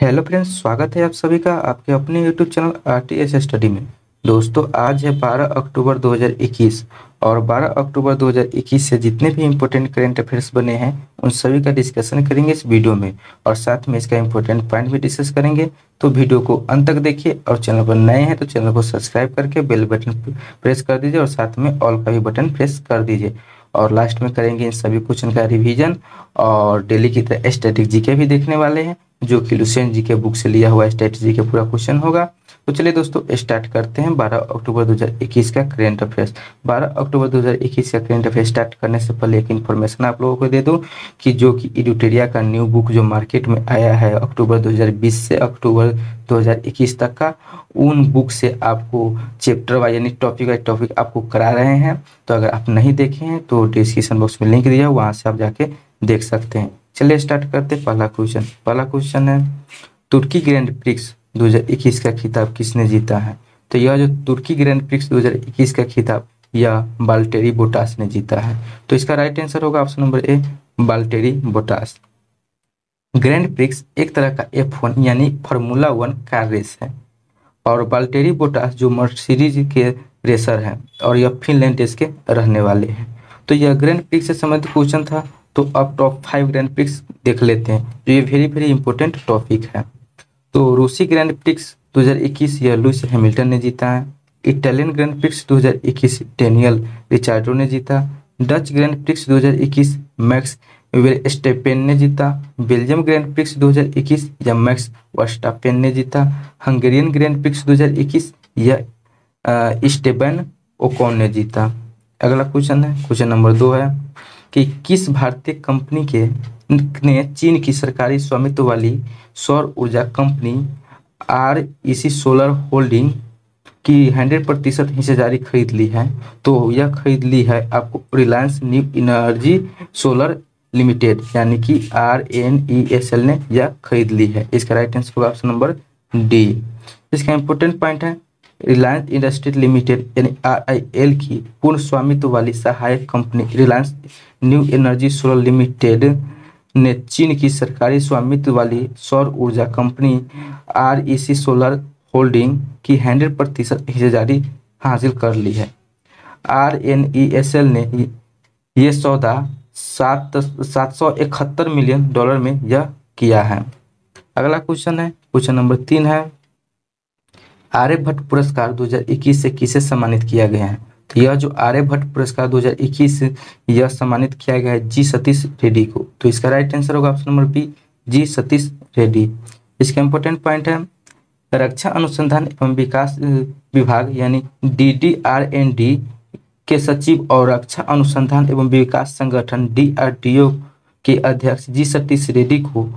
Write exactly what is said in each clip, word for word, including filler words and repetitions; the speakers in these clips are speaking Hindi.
हेलो फ्रेंड्स, स्वागत है आप सभी का आपके अपने YouTube channel R T S study में। दोस्तों आज है बारह अक्टूबर दो हज़ार इक्कीस और बारह अक्टूबर दो हज़ार इक्कीस से जितने भी इम्पोर्टेंट करेंट अफेयर्स बने हैं उन सभी का डिस्कशन करेंगे इस वीडियो में और साथ में इसका इम्पोर्टेंट पॉइंट भी डिस्कस करेंगे। तो वीडियो को अंत तक देखिए और चैनल पर नए हैं तो चैनल को सब्सक्राइब करके बेल बटन प्रेस कर दीजिए और साथ में ऑल का भी बटन प्रेस कर दीजिए। और लास्ट में करेंगे इन सभी क्वेश्चन का रिवीजन और डेली की तरह स्टैटिक जी के भी देखने वाले हैं जो कि लुसेंट जी के बुक से लिया हुआ स्टैटिक जी के पूरा क्वेश्चन होगा। तो चलिए दोस्तों स्टार्ट करते हैं बारह अक्टूबर दो हज़ार इक्कीस का करेंट अफेयर्स। बारह अक्टूबर दो हज़ार इक्कीस का करेंट अफेयर स्टार्ट करने से पहले एक इन्फॉर्मेशन आप लोगों को दे दूं कि जो कि एडिटेरिया का न्यू बुक जो मार्केट में आया है अक्टूबर दो हज़ार बीस से अक्टूबर दो हज़ार इक्कीस तक का, उन बुक से आपको चैप्टर वाइज यानी टॉपिक वाइज टॉपिक आपको करा रहे हैं। तो अगर आप नहीं देखे हैं तो डिस्क्रिप्शन बॉक्स में लिंक दिया, वहाँ से आप जाके देख सकते हैं। चलिए स्टार्ट करते हैं पहला क्वेश्चन। पहला क्वेश्चन है तुर्की ग्रैंड प्रिक्स दो हज़ार इक्कीस का खिताब किसने जीता है। तो यह जो तुर्की ग्रैंड प्रिक्स दो हज़ार इक्कीस का खिताब यह बाल्टेरी बोटास ने जीता है। तो इसका राइट आंसर होगा option number A Valtteri Bottas. Grand prix एक तरह का एफ वन यानी फार्मूला वन कार रेस है और बाल्टेरी बोटास जो मर्सिडीज़ के रेसर हैं और यह फिनलैंड देश के रहने वाले हैं। तो यह ग्रैंड प्रिक्स से संबंधित क्वेश्चन था। तो अब टॉप फाइव ग्रैंड प्रिक्स देख लेते हैं जो ये वेरी वेरी इंपॉर्टेंट टॉपिक है। तो रूसी ग्रैंड प्रिक्स दो हज़ार इक्कीस यह लुइस हैमिल्टन ने जीता है। इटालियन ग्रैंड प्रिक्स दो हज़ार इक्कीस डैनियल रिकार्डो ने जीता। डच ग्रैंड प्रिक्स दो हज़ार इक्कीस मैक्स वर्स्टापेन ने जीता। बेल्जियम ग्रैंड प्रिक्स दो हज़ार इक्कीस या मैक्स वर्स्टापेन ने जीता। हंगेरियन ग्रैंड प्रिक्स दो हज़ार इक्कीस यह स्टेबन ओकोन ने जीता। अगला क्वेश्चन है क्वेश्चन नंबर दो है कि किस भारतीय कंपनी के ने चीन की सरकारी स्वामित्व वाली सौर ऊर्जा कंपनी आरईसी सोलर होल्डिंग की हंड्रेड प्रतिशत हिस्सेदारी खरीद ली है। तो यह खरीद ली है आपको Reliance new energy solar limited यानी कि आर ई एस एल ने यह खरीद ली है। इसका राइट आंसर होगा ऑप्शन नंबर डी। इसका इंपॉर्टेंट पॉइंट है रिलायंस इंडस्ट्रीज लिमिटेड यानी आर आई एल की पूर्ण स्वामित्व वाली सहायक company Reliance new energy solar limited ने चीन की सरकारी स्वामित्व वाली सौर ऊर्जा कंपनी आरईसी सोलर होल्डिंग की हंड्रेड प्रतिशत हिस्सेदारी हासिल कर ली है। आरएनईएसएल ने यह सौदा सात सात सौ इकहत्तर मिलियन डॉलर में यह किया है। अगला क्वेश्चन है क्वेश्चन नंबर तीन है आर्यभट्ट पुरस्कार दो हज़ार इक्कीस से किसे सम्मानित किया गया है। तो यह जो आर्यभट्ट पुरस्कार दो हज़ार इक्कीस से यह सम्मानित किया गया है जी सतीश रेड्डी को। तो इसका राइट आंसर होगा option number B G Satish Reddy. इसका इंपॉर्टेंट पॉइंट है रक्षा अनुसंधान एवं विकास विभाग यानी D D R N D के सचिव और रक्षा अनुसंधान एवं विकास संगठन डी आर डी ओ के अध्यक्ष जी सतीश रेड्डी को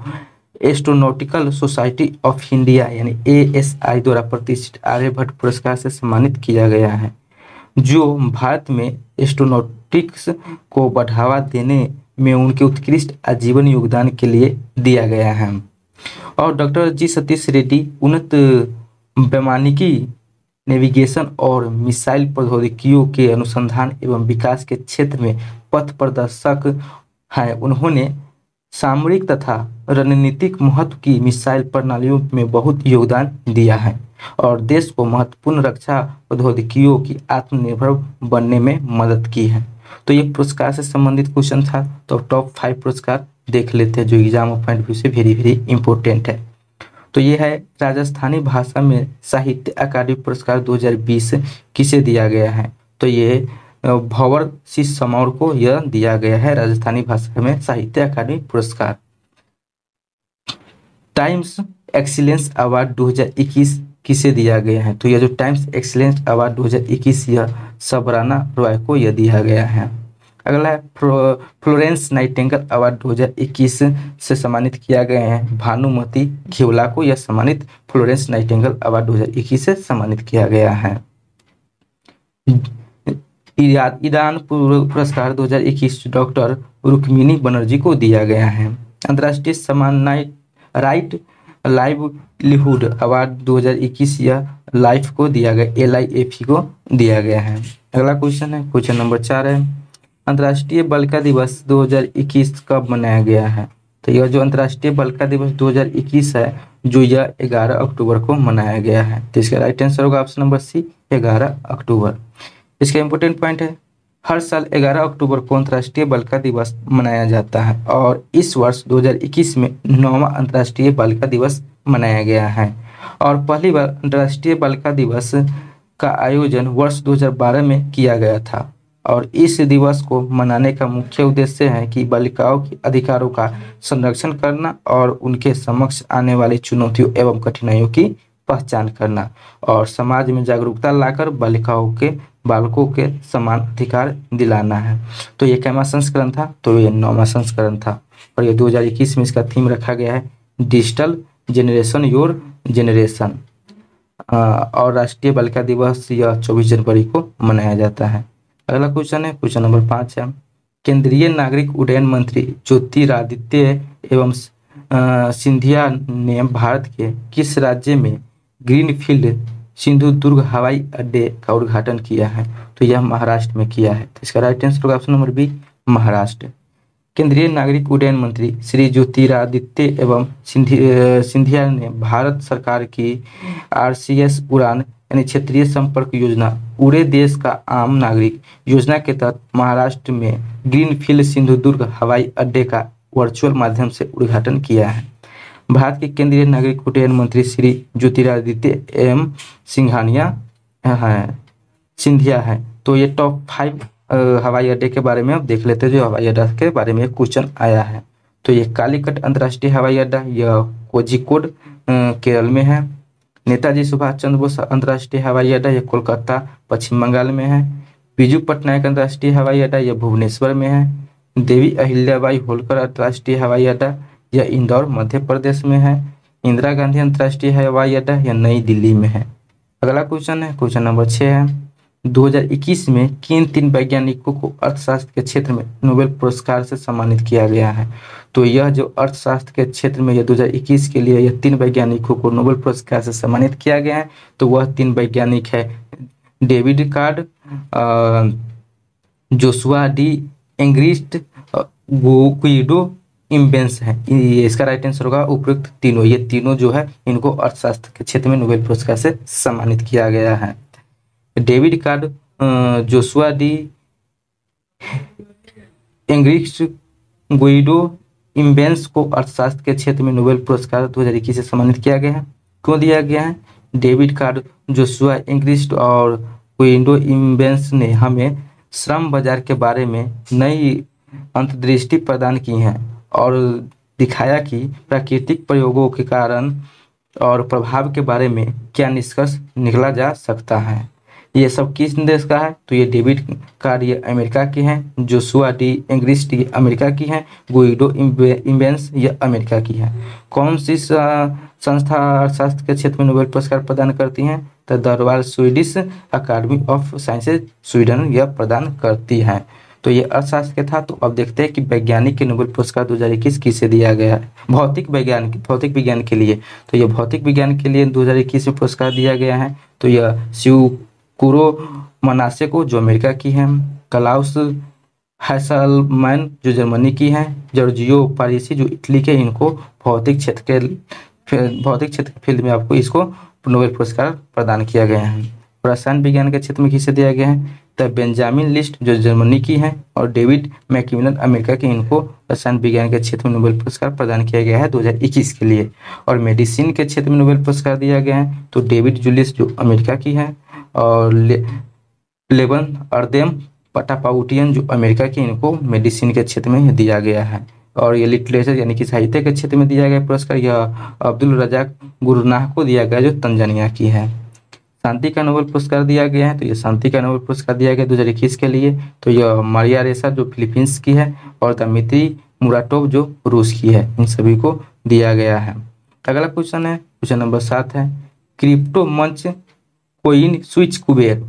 एस्ट्रोनॉटिकल सोसाइटी ऑफ इंडिया यानी ए एस आई द्वारा प्रतिष्ठित आर्यभट्ट पुरस्कार से सम्मानित किया गया है, जो भारत में एस्ट्रोनॉटिक्स को बढ़ावा देने में उनके उत्कृष्ट आजीवन योगदान के लिए दिया गया है। और डॉक्टर जी सतीश रेड्डी उन्नत वैमानिकी नेविगेशन और मिसाइल प्रौद्योगिकियों के अनुसंधान एवं विकास के क्षेत्र में पथ प्रदर्शक हैं। उन्होंने सामरिक तथा रणनीतिक महत्व की मिसाइल प्रणालियों में बहुत योगदान दिया है और देश को महत्वपूर्ण रक्षा प्रौद्योगिकियों की आत्मनिर्भर बनने में मदद की है। तो ये पुरस्कार से संबंधित क्वेश्चन था। तो टॉप फाइव पुरस्कार देख लेते हैं जो एग्जाम पॉइंट व्यू से वेरी वेरी इंपॉर्टेंट है। तो ये है राजस्थानी भाषा में साहित्य अकादमी पुरस्कार दो हज़ार बीस किसे दिया गया है। तो ये भवर सिंह को यह दिया गया है राजस्थानी भाषा में साहित्य अकादमी पुरस्कार। टाइम्स एक्सीलेंस अवार्ड दो हज़ार इक्कीस किसे दिया गया है। तो यह जो टाइम्स एक्सीलेंस अवार्ड दो हज़ार इक्कीस यह सबराना रॉय को यह दिया गया है। अगला है फ्लोरेंस नाइटिंगेल अवार्ड दो हज़ार इक्कीस से सम्मानित किया गया है भानुमति घेवला को। यह सम्मानित फ्लोरेंस नाइटिंगेल अवार्ड दो हज़ार इक्कीस से सम्मानित किया गया है। ईरान पुरस्कार दो हज़ार इक्कीस डॉक्टर रुक्मिनी बनर्जी को दिया गया है। अंतर्राष्ट्रीय समान राइट लाइवलीहुड अवार्ड दो हज़ार इक्कीस या लाइफ को दिया गया एल आई एफ ई को दिया गया है। अगला क्वेश्चन है क्वेश्चन नंबर चार है अंतर्राष्ट्रीय बालिका दिवस दो हज़ार इक्कीस कब मनाया गया है। तो यह जो अंतर्राष्ट्रीय बालिका दिवस दो हज़ार इक्कीस है जो यह ग्यारह अक्टूबर को मनाया गया है। तो इसका राइट आंसर होगा ऑप्शन नंबर सी ग्यारह अक्टूबर। इसका इंपॉर्टेंट पॉइंट है हर साल ग्यारह अक्टूबर को अंतर्राष्ट्रीय बालिका दिवस मनाया जाता है और इस वर्ष दो हज़ार इक्कीस में नौवां अंतर्राष्ट्रीय बालिका दिवस मनाया गया है और पहली बार अंतर्राष्ट्रीय बालिका दिवस का आयोजन वर्ष दो हज़ार बारह में किया गया था और इस दिवस को मनाने का मुख्य उद्देश्य है कि बालिकाओं के अधिकारों का संरक्षण करना और उनके समक्ष आने वाली चुनौतियों एवं कठिनाइयों की पहचान करना और समाज में जागरूकता लाकर बालिकाओं के बालकों के समान अधिकार दिलाना है। तो ये कैमा संस्करण था, तो ये नौवां संस्करण था और ये दो हज़ार इक्कीस में इसका थीम रखा गया है डिजिटल जेनरेशन योर जेनरेशन और राष्ट्रीय बालिका दिवस यह चौबीस जनवरी को मनाया जाता है। अगला क्वेश्चन है क्वेश्चन नंबर पाँच है केंद्रीय नागरिक उड्डयन मंत्री ज्योतिरादित्य एवं सिंधिया ने भारत के किस राज्य में ग्रीनफील्ड सिंधु दुर्ग हवाई अड्डे का उद्घाटन किया है? तो यह महाराष्ट्र में किया है। तो इसका राइट आंसर होगा ऑप्शन नंबर बी महाराष्ट्र। केंद्रीय नागरिक उड्डयन मंत्री श्री ज्योतिरादित्य एवं सिंधिया ने भारत सरकार की आरसीएस उड़ान यानी क्षेत्रीय संपर्क योजना पूरे देश का आम नागरिक योजना के तहत महाराष्ट्र में ग्रीनफील्ड सिंधु दुर्ग हवाई अड्डे का वर्चुअल माध्यम से उद्घाटन किया है। भारत के केंद्रीय नागरिक उड्डयन मंत्री श्री ज्योतिरादित्य एम सिंघानिया हैं सिंधिया है। तो ये टॉप फाइव हवाई अड्डे के बारे में अब देख लेते हैं जो हवाई अड्डा के बारे में क्वेश्चन आया है। तो ये कालीकट अंतर्राष्ट्रीय हवाई अड्डा यह कोझिकोड केरल में है। नेताजी सुभाष चंद्र बोस अंतर्राष्ट्रीय हवाई अड्डा यह कोलकाता पश्चिम बंगाल में है। बीजू पटनायक अंतर्राष्ट्रीय हवाई अड्डा यह भुवनेश्वर में है। देवी अहिल्याबाई होलकर अंतर्राष्ट्रीय हवाई अड्डा यह इंदौर मध्य प्रदेश में है। इंदिरा गांधी अंतर्राष्ट्रीय हवाई अड्डा यह नई दिल्ली में है। अगला क्वेश्चन है क्वेश्चन नंबर छः है दो हज़ार इक्कीस में किन तीन वैज्ञानिकों को अर्थशास्त्र के क्षेत्र में नोबेल पुरस्कार से सम्मानित किया गया है? तो यह जो अर्थशास्त्र के क्षेत्र में यह दो हज़ार इक्कीस के लिए यह तीन वैज्ञानिकों को नोबेल पुरस्कार से सम्मानित किया गया है। तो वह तीन वैज्ञानिक है David Card, Joshua D Angrist, Guido Imbens है। ये इसका राइट आंसर होगा उपयुक्त तीनों। ये तीनों जो है इनको अर्थशास्त्र के क्षेत्र में नोबेल पुरस्कार से सम्मानित किया गया है। David Card, Joshua D Angrist, Guido Imbens को अर्थशास्त्र के क्षेत्र में नोबेल पुरस्कार दो हज़ार इक्कीस से सम्मानित किया गया है। क्यों दिया गया है? डेविड कार्ड, जोसुआ एंग्रिस्ट और गुइडो इम्बेंस ने हमें श्रम बाजार के बारे में नई अंतर्दृष्टि प्रदान की है और दिखाया कि प्राकृतिक प्रयोगों के कारण और प्रभाव के बारे में क्या निष्कर्ष निकला जा सकता है। ये सब किस देश का है? तो ये डेविड कार्ड ये अमेरिका की हैं, जोसुआ डी एंग्रिस्ट ये अमेरिका की हैं, गुइडो इम्बेंस ये अमेरिका की है। कौन सी संस्था अर्थशास्त्र के क्षेत्र में नोबेल पुरस्कार प्रदान करती हैं? तो दरबार Swedish academy of sciences Sweden यह प्रदान करती है। तो ये अर्थशास्त्र के था। तो अब देखते हैं कि वैज्ञानिक के नोबेल पुरस्कार दो हज़ार इक्कीस किसे दिया गया है? भौतिक वैज्ञानिक भौतिक विज्ञान के लिए। तो ये भौतिक विज्ञान के लिए दो हज़ार इक्कीस में पुरस्कार दिया गया है। तो यह शिव कुरो मनासे को जो अमेरिका की हैं, कलाउस हैसलमैन जो जर्मनी की हैं, जॉर्जियो पारिसी जो इटली के, इनको भौतिक क्षेत्र के भौतिक क्षेत्र के फील्ड में आपको इसको नोबेल पुरस्कार प्रदान किया गया है। रसायन विज्ञान के क्षेत्र में किसे दिया गया है? तब बेंजामिन लिस्ट जो जर्मनी की हैं और डेविड मैकिनन अमेरिका के, इनको रसायन विज्ञान के क्षेत्र में नोबेल पुरस्कार प्रदान किया गया है दो हज़ार इक्कीस के लिए। और मेडिसिन के क्षेत्र में नोबेल पुरस्कार दिया गया है तो डेविड जूलियस जो अमेरिका की हैं और ले, लेबन अर्देम पटापाउटियन जो अमेरिका की, इनको मेडिसिन के क्षेत्र में दिया गया है। और ये लिटरेचर यानी कि साहित्य के क्षेत्र में दिया गया पुरस्कार यह अब्दुल रजाक गुरनाह को दिया गया जो तंजानिया की है। शांति का नोबेल पुरस्कार दिया गया है तो ये शांति का नोबेल पुरस्कार दिया गया दो हज़ार इक्कीस के लिए। तो यह मारिया रेसा जो फिलीपींस की है और दमित्री मुराटोव जो रूस की है, इन सभी को दिया गया है। अगला क्वेश्चन है क्वेश्चन नंबर सात है क्रिप्टो मंच कोइन स्विच कुबेर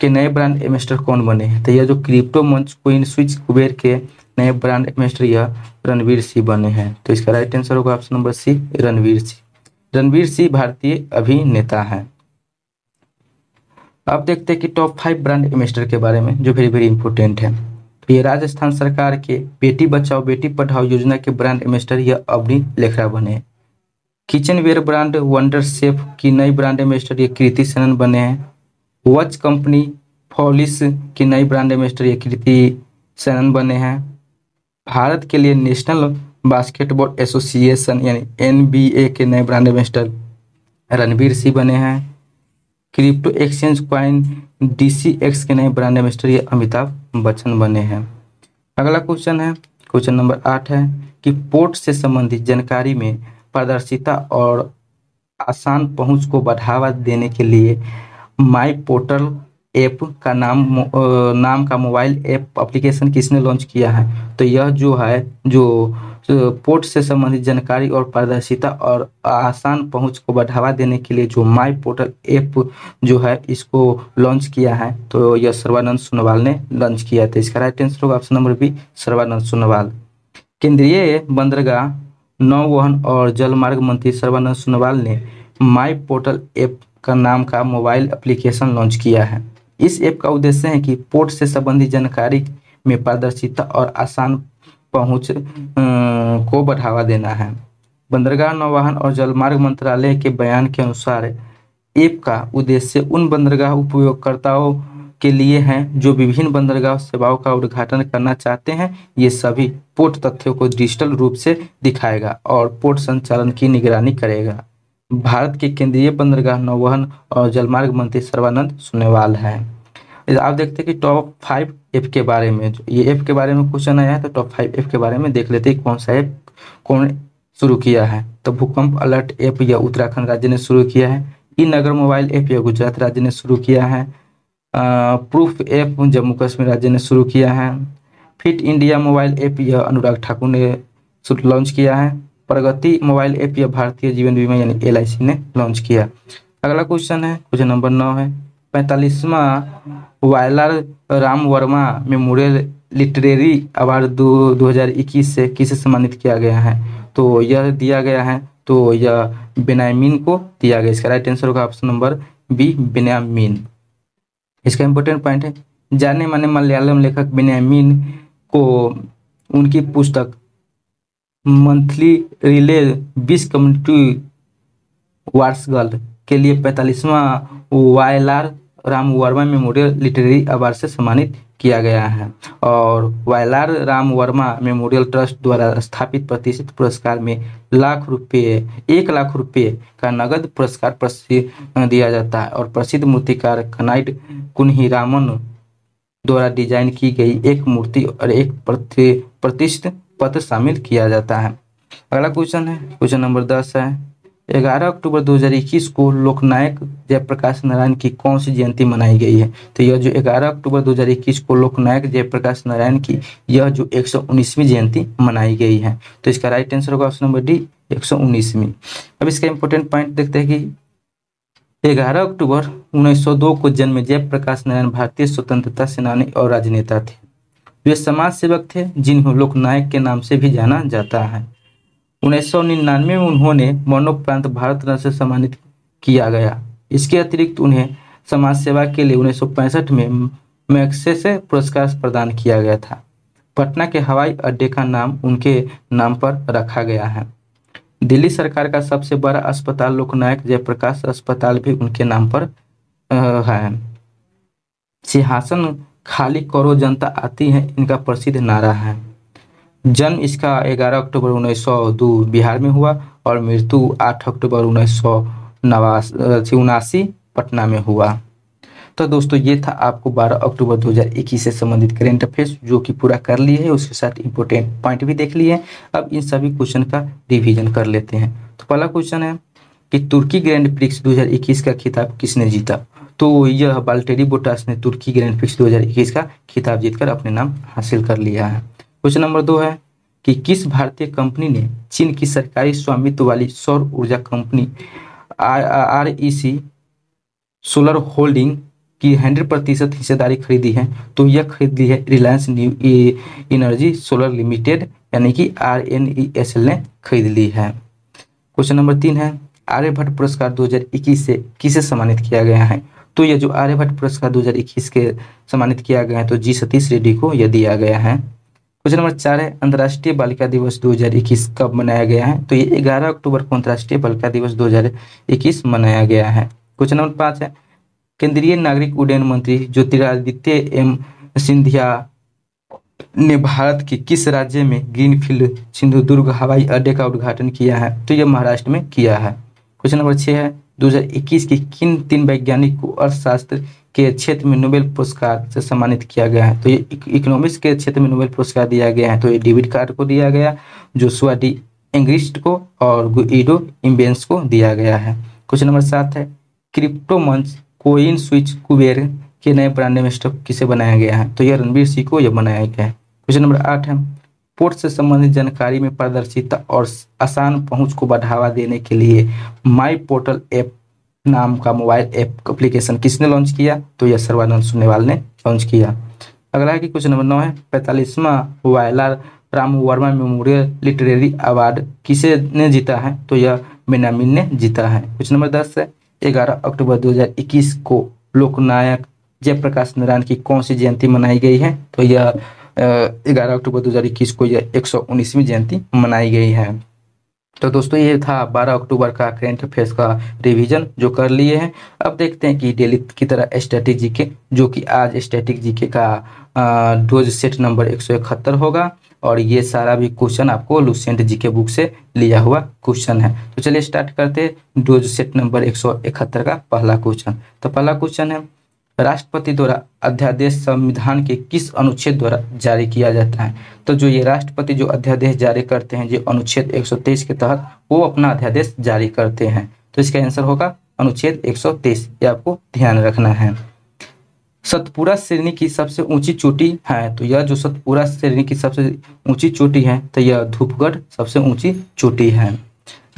के नए ब्रांड एम्बेसडर कौन बने हैं? तो यह जो क्रिप्टो मंच कोइन स्विच कुबेर के नए ब्रांड एम्बेसडर यह रणवीर सिंह बने हैं। तो इसका राइट आंसर होगा option number C Ranveer Singh. Ranveer Singh भारतीय अभिनेता हैं। अब देखते हैं कि टॉप फाइव ब्रांड एम्बेसडर के बारे में जो वेरी वेरी इंपॉर्टेंट है। तो ये राजस्थान सरकार के बेटी बचाओ बेटी पढ़ाओ योजना के ब्रांड एम्बेसडर यह अवनी लेखरा बने। किचनवेयर ब्रांड वंडर शेफ की नई ब्रांड एम्बेसडर ये कृति सेनन बने हैं। वॉच कंपनी फॉलिस की नई ब्रांड एम्बेसडर ये कृति सेनन बने हैं। भारत के लिए नेशनल बास्केटबॉल एसोसिएशन यानी एन बी ए के नए ब्रांड एम्बेसडर रणवीर सिंह बने हैं। Crypto exchange coin D C X के नए ब्रांड एम्बेसडर ये अमिताभ बच्चन बने हैं। अगला क्वेश्चन है, क्वेश्चन नंबर आठ है कि पोर्ट से संबंधित जानकारी में पारदर्शिता और आसान पहुंच को बढ़ावा देने के लिए माई पोर्टल ऐप का नाम नाम का मोबाइल ऐप एप्लीकेशन किसने लॉन्च किया है? तो यह जो है जो पोर्ट से संबंधित जानकारी और पारदर्शिता और आसान पहुंच को बढ़ावा देने के लिए जो माई पोर्टल ऐप जो है इसको लॉन्च किया है, तो यह सर्वानंद सोनोवाल ने लॉन्च किया था। इसका राइट आंसर होगा option number B Sarbananda Sonowal. केंद्रीय बंदरगाह, नौवहन और जलमार्ग मंत्री सर्वानंद सोनोवाल ने माई पोर्टल ऐप का नाम का मोबाइल एप्लीकेशन लॉन्च किया है। इस ऐप का उद्देश्य है कि पोर्ट से संबंधित जानकारी में पारदर्शिता और आसान पहुंच को बढ़ावा देना है। बंदरगाह, नौवहन और जलमार्ग मंत्रालय के बयान के अनुसार ऐप का उद्देश्य उन बंदरगाह उपयोगकर्ताओं के लिए हैं जो विभिन्न बंदरगाह सेवाओं का उद्घाटन करना चाहते हैं। ये सभी पोर्ट तथ्यों को डिजिटल रूप से दिखाएगा और पोर्ट संचालन की निगरानी करेगा। भारत के केंद्रीय बंदरगाह, नौवहन और जलमार्ग मंत्री सर्वानंद सोनोवाल हैं। आप देखते हैं कि टॉप फाइव ऐप के बारे में, ये ऐप के बारे में क्वेश्चन आया है तो टॉप फाइव ऐप के बारे में देख लेते हैं कौन सा ऐप कौन शुरू किया है। तो भूकंप अलर्ट ऐप यह उत्तराखंड राज्य ने शुरू किया है। ई नगर मोबाइल ऐप यह गुजरात राज्य ने शुरू किया है। प्रूफ ऐप जम्मू कश्मीर राज्य ने शुरू किया है। फिट इंडिया मोबाइल ऐप यह अनुराग ठाकुर ने लॉन्च किया है। प्रगति मोबाइल ऐप यह भारतीय जीवन बीमा यानी एल आई सी ने लॉन्च किया। अगला क्वेश्चन है, क्वेश्चन नंबर नौ है, पैंतालीसवां Vayalar Rama Varma memorial literary award दो हजार इक्कीस से किसे सम्मानित किया गया है? तो यह दिया गया है, तो यह बिनयमीन को दिया गया। इसका राइट आंसर होगा ऑप्शन नंबर बी बिनयमीन। इसका इम्पोर्टेंट पॉइंट है, जाने माने मलयालम लेखक बिनयमीन को उनकी पुस्तक मंथली रिले बीस कम्युनिटी वार्स गर्ल के लिए पैंतालीसवां Vayalar Ram Varma memorial literary award से सम्मानित किया गया है। और वायलार राम वर्मा मेमोरियल ट्रस्ट द्वारा स्थापित प्रतिष्ठित पुरस्कार में लाख रुपये एक लाख रुपये का नगद पुरस्कार दिया जाता है। और प्रसिद्ध मूर्तिकार कनाइड कुन्हीरामन द्वारा डिजाइन की गई एक मूर्ति और एक प्रतिष्ठित पत्र शामिल किया जाता है। अगला क्वेश्चन है, क्वेश्चन नंबर दस है, ग्यारह अक्टूबर दो हजार इक्कीस को लोकनायक जयप्रकाश नारायण की कौन सी जयंती मनाई गई है? तो यह जो ग्यारह अक्टूबर दो हजार इक्कीस को लोकनायक जयप्रकाश नारायण की यह जो एक सौ उन्नीसवीं जयंती मनाई गई है। तो इसका राइट आंसर होगा ऑप्शन नंबर डी एक सौ उन्नीसवीं। अब इसका इंपॉर्टेंट पॉइंट देखते हैं कि ग्यारह अक्टूबर उन्नीस सौ दो को जन्मे जयप्रकाश नारायण भारतीय स्वतंत्रता सेनानी और राजनेता थे। वे समाज सेवक थे जिन्हें लोकनायक के नाम से भी जाना जाता है। उन्नीस सौ निन्यानवे में उन्होंने मरणोपरांत भारत रत्न से सम्मानित किया गया। इसके अतिरिक्त उन्हें समाज सेवा के लिए उन्नीस सौ पैंसठ में मैक्स पुरस्कार प्रदान किया गया था। पटना के हवाई अड्डे का नाम उनके नाम पर रखा गया है। दिल्ली सरकार का सबसे बड़ा अस्पताल लोकनायक जयप्रकाश अस्पताल भी उनके नाम पर है। सिंहासन खाली करो जनता आती है इनका प्रसिद्ध नारा है। जन्म इसका ग्यारह अक्टूबर उन्नीस सौ दो बिहार में हुआ और मृत्यु आठ अक्टूबर उन्नीस सौ उनासी पटना में हुआ। तो दोस्तों ये था आपको बारह अक्टूबर दो हजार इक्कीस से संबंधित करेंट अफेयर्स जो कि पूरा कर लिए है, उसके साथ इंपॉर्टेंट पॉइंट भी देख लिए हैं। अब इन सभी क्वेश्चन का रिवीजन कर लेते हैं। तो पहला क्वेश्चन है कि तुर्की ग्रैंड प्रिक्स दो हजार इक्कीस का खिताब किसने जीता? तो यह बाल्टेरी बोटास ने तुर्की ग्रैंड प्रिक्स दो हजार इक्कीस का खिताब जीतकर अपने नाम हासिल कर लिया है। क्वेश्चन नंबर दो है कि किस भारतीय कंपनी ने चीन की सरकारी स्वामित्व वाली सौर ऊर्जा company R E C solar holding की हंड्रेड प्रतिशत हिस्सेदारी खरीदी है? तो यह खरीदी है Reliance new energy solar limited यानी कि R N E S L ने खरीद ली है। क्वेश्चन नंबर तीन है, आर्यभट्ट पुरस्कार दो हजार इक्कीस से किसे सम्मानित किया गया है? तो यह जो आर्यभट्ट पुरस्कार दो हजार इक्कीस के सम्मानित किया गया है तो जी सतीश रेड्डी को यह दिया गया है। क्वेश्चन नंबर चार है, अंतर्राष्ट्रीय बालिका दिवस दो हज़ार इक्कीस कब मनाया गया है? तो ये ग्यारह अक्टूबर को अंतर्राष्ट्रीय बालिका दिवस दो हज़ार इक्कीस मनाया गया है। क्वेश्चन नंबर पाँच है, केंद्रीय नागरिक उड्डयन मंत्री ज्योतिरादित्य एम सिंधिया ने भारत के किस राज्य में ग्रीनफील्ड सिंधु दुर्ग हवाई अड्डे का उद्घाटन किया है? तो यह महाराष्ट्र में किया है। क्वेश्चन नंबर छः है, दो हज़ार इक्कीस के किन तीन वैज्ञानिक को अर्थशास्त्र के क्षेत्र में नोबेल पुरस्कार से सम्मानित किया गया है? तो ये इकोनॉमिक्स के क्षेत्र में नोबेल पुरस्कार दिया गया है, तो ये डेविड कार्ड को दिया गया, जोसुआ डी एंग्रिस्ट को और गुइडो इम्बेंस को दिया गया है। क्वेश्चन नंबर सात है, क्रिप्टो मंच कोइन स्विच कुबेर के नए ब्रांड एम्बेसडर किसे बनाया गया है? तो यह रणवीर सिंह को यह बनाया गया है। क्वेश्चन नंबर आठ है, पोर्ट से संबंधित जानकारी में पारदर्शिता और आसान पहुंच को बढ़ावा देने के लिए माई पोर्टल ऐप नाम का मोबाइल ऐप एप्लीकेशन किसने लॉन्च किया? तो यह सर्वानंद सोनोवाल ने लॉन्च किया। अगला है कि क्वेश्चन नंबर नौ है, पैंतालीसवां Vayalar Ram Varma memorial literary award किसे ने जीता है? तो यह बिनयमीन ने जीता है। क्वेश्चन नंबर दस है, ग्यारह अक्टूबर दो हजार इक्कीस को लोकनायक जयप्रकाश नारायण की कौन सी जयंती मनाई गई है? तो यह ग्यारह अक्टूबर दो हज़ार इक्कीस को यह एक सौ उन्नीसवीं जयंती मनाई गई है। तो दोस्तों ये था बारह अक्टूबर का करंट अफेयर्स का रिवीजन जो कर लिए हैं। अब देखते हैं कि डेली की तरह स्टैटिक जी के, जो कि आज स्टैटिक जी के का डोज सेट नंबर एक सौ इकहत्तर होगा और ये सारा भी क्वेश्चन आपको लुसेंट जी के बुक से लिया हुआ क्वेश्चन है। तो चलिए स्टार्ट करते हैं डोज सेट नंबर एक सौ इकहत्तर का पहला क्वेश्चन। तो पहला क्वेश्चन है, राष्ट्रपति द्वारा अध्यादेश संविधान के किस अनुच्छेद द्वारा जारी किया जाता है? तो जो ये राष्ट्रपति जो अध्यादेश जारी करते हैं, जो अनुच्छेद एक सौ तेईस के तहत वो अपना अध्यादेश जारी करते हैं, तो इसका आंसर होगा अनुच्छेद एक सौ तेईस, ये आपको ध्यान रखना है। सतपुरा श्रेणी की सबसे ऊंची चोटी है, तो यह जो सतपुरा श्रेणी की सबसे ऊंची चोटी है तो यह धूपगढ़ सबसे ऊंची चोटी है।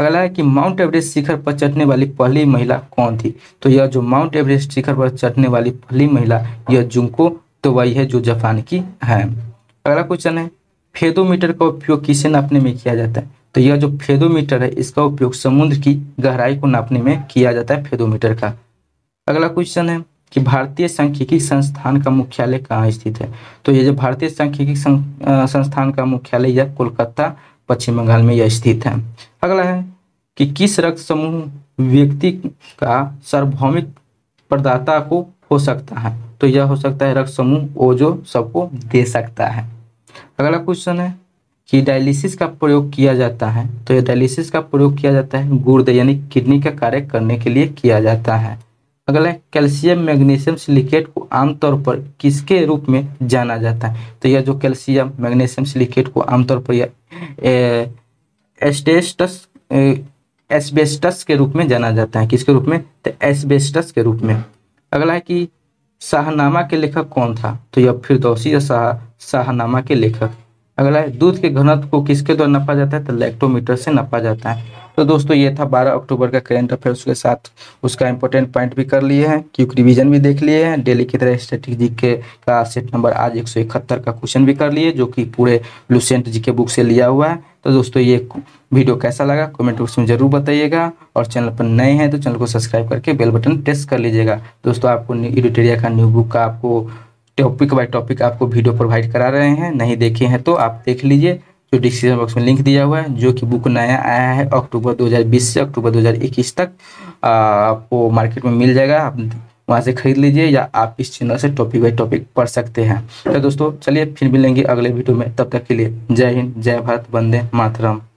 अगला है कि माउंट एवरेस्ट शिखर पर चढ़ने वाली पहली महिला कौन थी? तो यह जो माउंट एवरेस्ट शिखर पर चढ़ने वाली पहली महिला यह जुंको तोवाई है, जो जापान की है। अगला क्वेश्चन है, फेदोमीटर का उपयोग किसे नापने में किया जाता है? तो यह जो फेदोमीटर है इसका उपयोग समुद्र की गहराई को नापने में किया जाता है, फेदोमीटर का। अगला क्वेश्चन है कि भारतीय सांख्यिकी संस्थान का मुख्यालय कहाँ स्थित है? तो यह जो भारतीय सांख्यिकी संस्थान का मुख्यालय यह कोलकाता पश्चिम बंगाल में यह स्थित है। अगला है कि किस रक्त समूह व्यक्ति का सार्वभौमिक प्रदाता को हो सकता है? तो यह हो सकता है रक्त समूह ओ, जो सबको दे सकता है। अगला क्वेश्चन है कि डायलिसिस का प्रयोग किया जाता है, तो यह डायलिसिस का प्रयोग किया जाता है गुर्दे यानी किडनी का कार्य करने के लिए किया जाता है। अगला है, कैल्शियम मैग्नीशियम सिलिकेट को आमतौर पर किसके रूप में जाना जाता है? तो यह जो कैल्शियम मैग्नीशियम सिलिकेट को आमतौर पर यह एस्बेस्टस एस्बेस्टस के रूप में जाना जाता है, किसके रूप में? तो एस्बेस्टस के रूप में। अगला है कि शाहनामा के लेखक कौन था? तो यह फिरदौसी या शाह शाहनामा के लेखक। अगला है, दूध के घनत्व को किसके द्वारा नापा जाता है? तो लैक्टोमीटर से नापा जाता है। तो दोस्तों ये था बारह अक्टूबर का करंट अफेयर्स के साथ उसका इंपॉर्टेंट पॉइंट भी कर लिए हैं, क्यूक रिवीजन भी देख लिए हैं, डेली की तरह स्टैटिक जी के का सेट नंबर आज एक सौ इकहत्तर का क्वेश्चन भी कर लिए, जो कि पूरे लुसेंट जी के बुक से लिया हुआ है। तो दोस्तों ये वीडियो कैसा लगा कमेंट बॉक्स में जरूर बताइएगा, और चैनल पर नए हैं तो चैनल को सब्सक्राइब करके बेल बटन प्रेस कर लीजिएगा। दोस्तों आपको एडिटेरिया का न्यू बुक का आपको टॉपिक बाय टॉपिक आपको वीडियो प्रोवाइड करा रहे हैं, नहीं देखे हैं तो आप देख लीजिए, जो डिस्क्रिप्शन बॉक्स में लिंक दिया हुआ है, जो कि बुक नया आया है अक्टूबर दो हज़ार बीस से अक्टूबर दो हज़ार इक्कीस तक आपको मार्केट में मिल जाएगा, आप वहाँ से खरीद लीजिए या आप इस चैनल से टॉपिक बाय टॉपिक पढ़ सकते हैं। तो दोस्तों चलिए फिर मिलेंगे अगले वीडियो में, तब तक के लिए जय हिंद, जय भारत, वंदे मातरम।